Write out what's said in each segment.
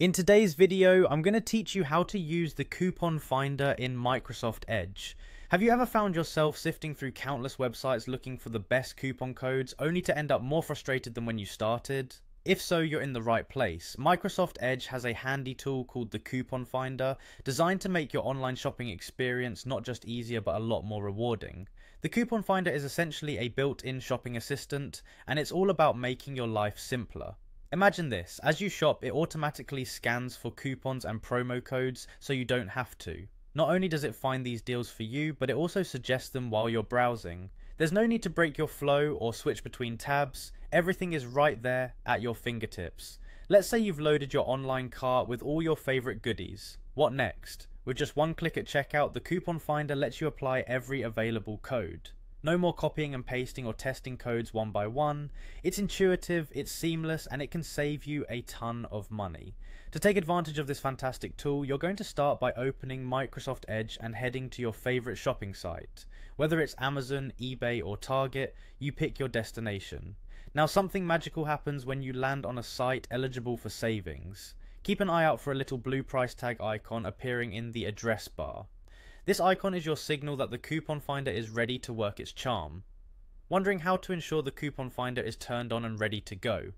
In today's video, I'm going to teach you how to use the coupon finder in Microsoft Edge. Have you ever found yourself sifting through countless websites looking for the best coupon codes, only to end up more frustrated than when you started? If so, you're in the right place. Microsoft Edge has a handy tool called the Coupon Finder, designed to make your online shopping experience not just easier but a lot more rewarding. The Coupon Finder is essentially a built-in shopping assistant, and it's all about making your life simpler. Imagine this: as you shop, it automatically scans for coupons and promo codes so you don't have to. Not only does it find these deals for you, but it also suggests them while you're browsing. There's no need to break your flow or switch between tabs. Everything is right there at your fingertips. Let's say you've loaded your online cart with all your favorite goodies. What next? With just one click at checkout, the Coupon Finder lets you apply every available code. No more copying and pasting or testing codes one by one. It's intuitive, it's seamless, and it can save you a ton of money. To take advantage of this fantastic tool, you're going to start by opening Microsoft Edge and heading to your favorite shopping site. Whether it's Amazon, eBay, or Target, you pick your destination. Now, something magical happens when you land on a site eligible for savings. Keep an eye out for a little blue price tag icon appearing in the address bar. This icon is your signal that the Coupon Finder is ready to work its charm. Wondering how to ensure the Coupon Finder is turned on and ready to go?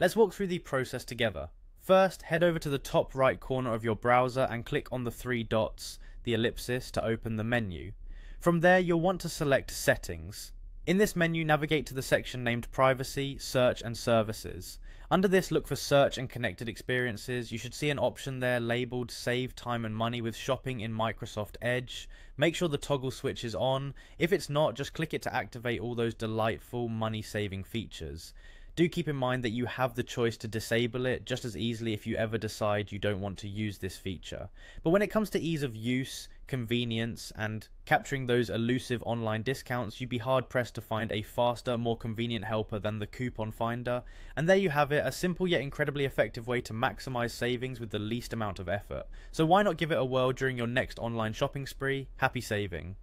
Let's walk through the process together. First, head over to the top right corner of your browser and click on the three dots, the ellipsis, to open the menu. From there, you'll want to select Settings. In this menu, navigate to the section named Privacy, Search and Services. Under this, look for Search and Connected Experiences. You should see an option there labelled Save Time and Money with Shopping in Microsoft Edge. Make sure the toggle switch is on. If it's not, just click it to activate all those delightful money-saving features. Do keep in mind that you have the choice to disable it just as easily if you ever decide you don't want to use this feature. But when it comes to ease of use, convenience, and capturing those elusive online discounts, you'd be hard-pressed to find a faster, more convenient helper than the Coupon Finder. And there you have it, a simple yet incredibly effective way to maximize savings with the least amount of effort. So why not give it a whirl during your next online shopping spree? Happy saving!